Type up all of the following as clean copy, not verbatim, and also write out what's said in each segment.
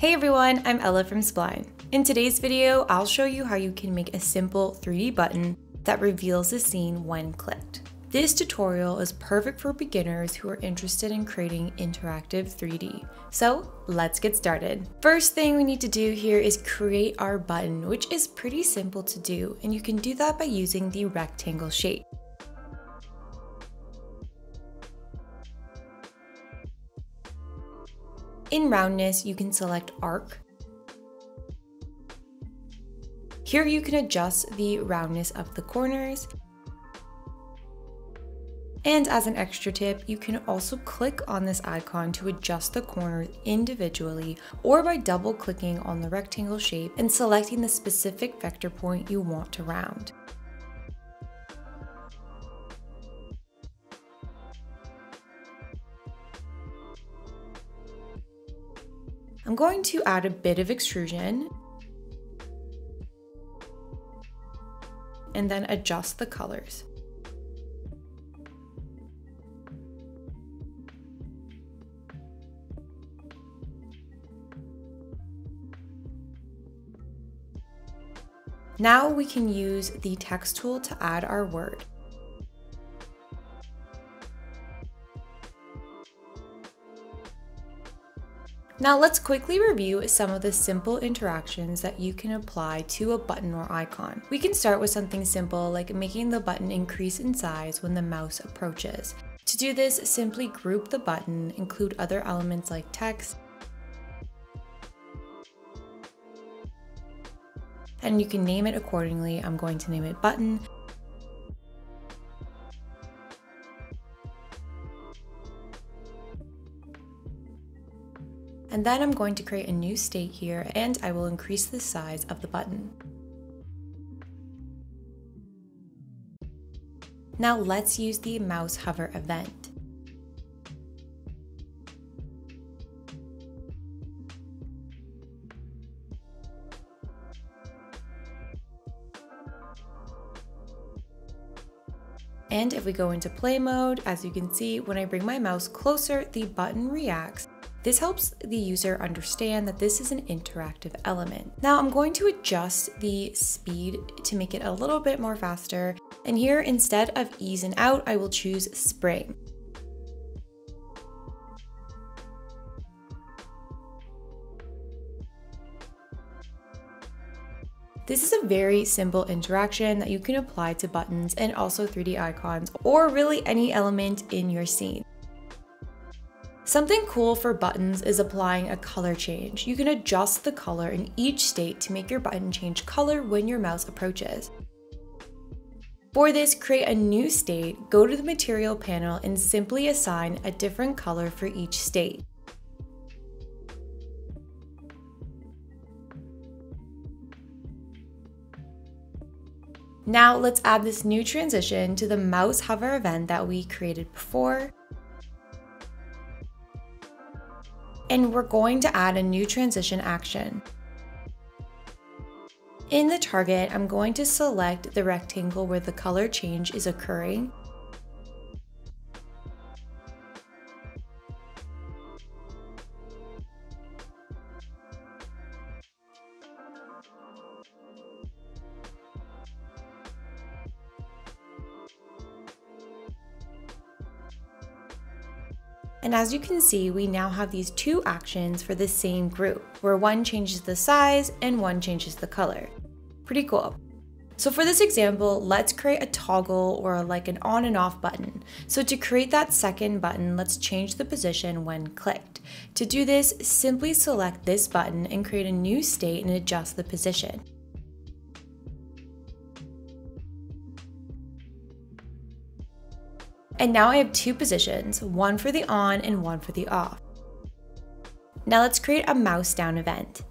Hey everyone, I'm Ella from Spline. In today's video, I'll show you how you can make a simple 3D button that reveals a scene when clicked. This tutorial is perfect for beginners who are interested in creating interactive 3D. So let's get started. First thing we need to do here is create our button, which is pretty simple to do, and you can do that by using the rectangle shape. In roundness, you can select arc. Here you can adjust the roundness of the corners. And as an extra tip, you can also click on this icon to adjust the corners individually or by double clicking on the rectangle shape and selecting the specific vector point you want to round. I'm going to add a bit of extrusion and then adjust the colors. Now we can use the text tool to add our word. Now let's quickly review some of the simple interactions that you can apply to a button or icon. We can start with something simple like making the button increase in size when the mouse approaches. To do this, simply group the button, include other elements like text, and you can name it accordingly. I'm going to name it button. And then I'm going to create a new state here and I will increase the size of the button. Now let's use the mouse hover event. And if we go into play mode, as you can see, when I bring my mouse closer, the button reacts. This helps the user understand that this is an interactive element. Now I'm going to adjust the speed to make it a little bit more faster. And here, instead of ease and out, I will choose spring. This is a very simple interaction that you can apply to buttons and also 3D icons, or really any element in your scene. Something cool for buttons is applying a color change. You can adjust the color in each state to make your button change color when your mouse approaches. For this, create a new state, go to the material panel, and simply assign a different color for each state. Now let's add this new transition to the mouse hover event that we created before. And we're going to add a new transition action. In the target, I'm going to select the rectangle where the color change is occurring. And as you can see, we now have these two actions for the same group, where one changes the size and one changes the color. Pretty cool. So for this example, let's create a toggle or like an on and off button. So to create that second button, let's change the position when clicked. To do this, simply select this button and create a new state and adjust the position. And now I have two positions, one for the on and one for the off. Now let's create a mouse down event.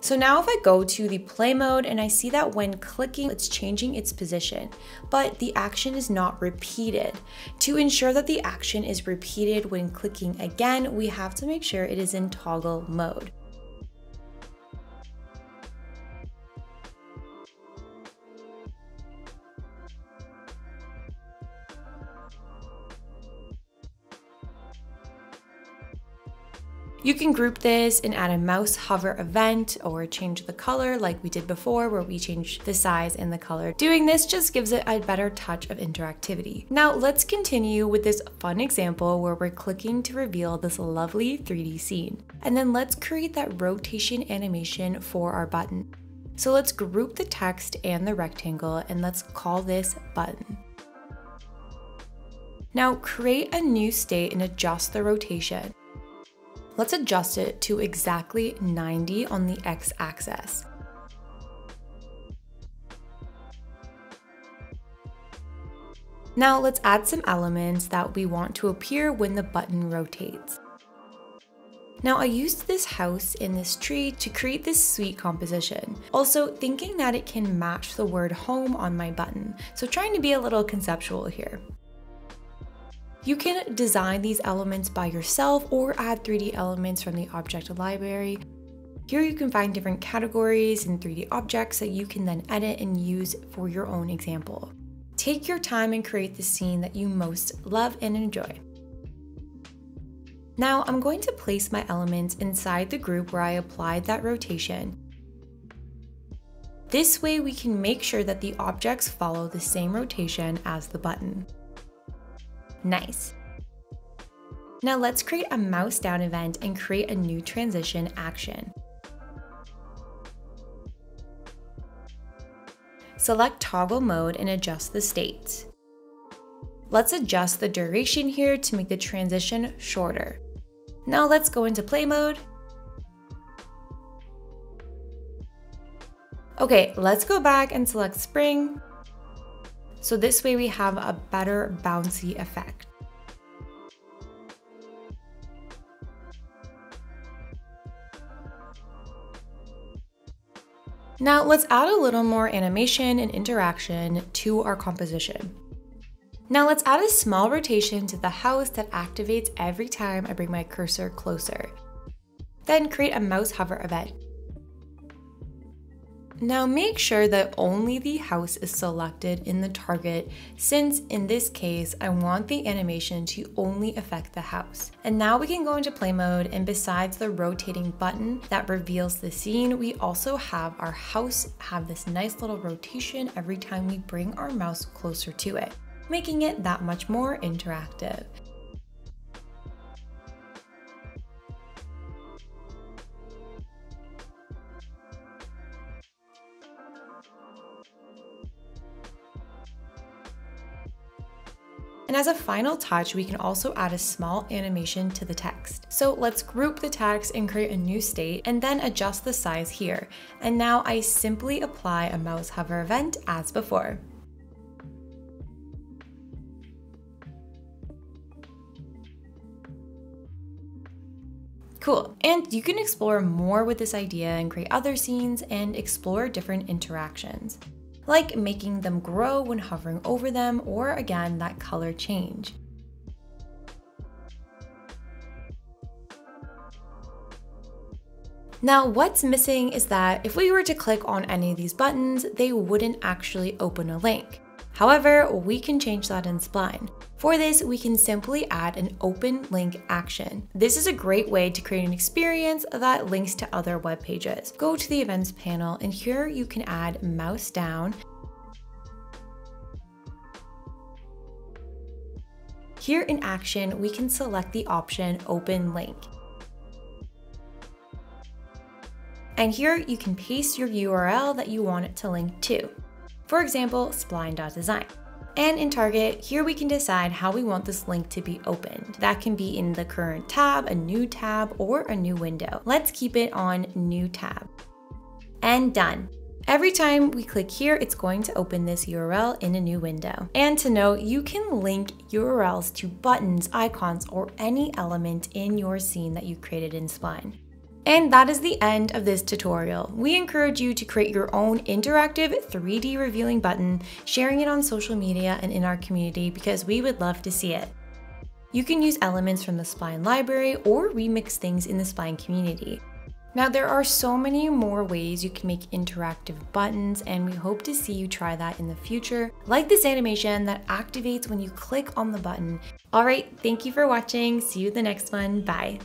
So now if I go to the play mode and I see that when clicking, it's changing its position, but the action is not repeated. To ensure that the action is repeated when clicking again, we have to make sure it is in toggle mode. You can group this and add a mouse hover event or change the color like we did before where we changed the size and the color. Doing this just gives it a better touch of interactivity. Now let's continue with this fun example where we're clicking to reveal this lovely 3D scene. And then let's create that rotation animation for our button. So let's group the text and the rectangle and let's call this button. Now create a new state and adjust the rotation. Let's adjust it to exactly 90 on the x-axis. Now let's add some elements that we want to appear when the button rotates. Now I used this house and this tree to create this sweet composition, also thinking that it can match the word home on my button, so trying to be a little conceptual here. You can design these elements by yourself or add 3D elements from the object library. Here you can find different categories and 3D objects that you can then edit and use for your own example. Take your time and create the scene that you most love and enjoy. Now I'm going to place my elements inside the group where I applied that rotation. This way we can make sure that the objects follow the same rotation as the button. Nice. Now let's create a mouse down event and create a new transition action. Select toggle mode and adjust the state. Let's adjust the duration here to make the transition shorter. Now let's go into play mode. Okay, let's go back and select spring. So this way we have a better bouncy effect. Now let's add a little more animation and interaction to our composition. Now let's add a small rotation to the house that activates every time I bring my cursor closer. Then create a mouse hover event. Now make sure that only the house is selected in the target, since in this case, I want the animation to only affect the house. And now we can go into play mode, and besides the rotating button that reveals the scene, we also have our house have this nice little rotation every time we bring our mouse closer to it, making it that much more interactive. And as a final touch, we can also add a small animation to the text. So let's group the text and create a new state and then adjust the size here. And now I simply apply a mouse hover event as before. Cool. And you can explore more with this idea and create other scenes and explore different interactions, like making them grow when hovering over them, or again, that color change. Now, what's missing is that if we were to click on any of these buttons, they wouldn't actually open a link. However, we can change that in Spline. For this, we can simply add an open link action. This is a great way to create an experience that links to other web pages. Go to the events panel, and here you can add mouse down. Here in action, we can select the option open link. And here you can paste your URL that you want it to link to. For example, spline.design. And in Target, here we can decide how we want this link to be opened. That can be in the current tab, a new tab, or a new window. Let's keep it on new tab. And done. Every time we click here, it's going to open this URL in a new window. And to note, you can link URLs to buttons, icons, or any element in your scene that you created in Spline. And that is the end of this tutorial. We encourage you to create your own interactive 3D revealing button, sharing it on social media and in our community because we would love to see it. You can use elements from the Spline library or remix things in the Spline community. Now there are so many more ways you can make interactive buttons, and we hope to see you try that in the future, like this animation that activates when you click on the button. All right, thank you for watching. See you in the next one, bye.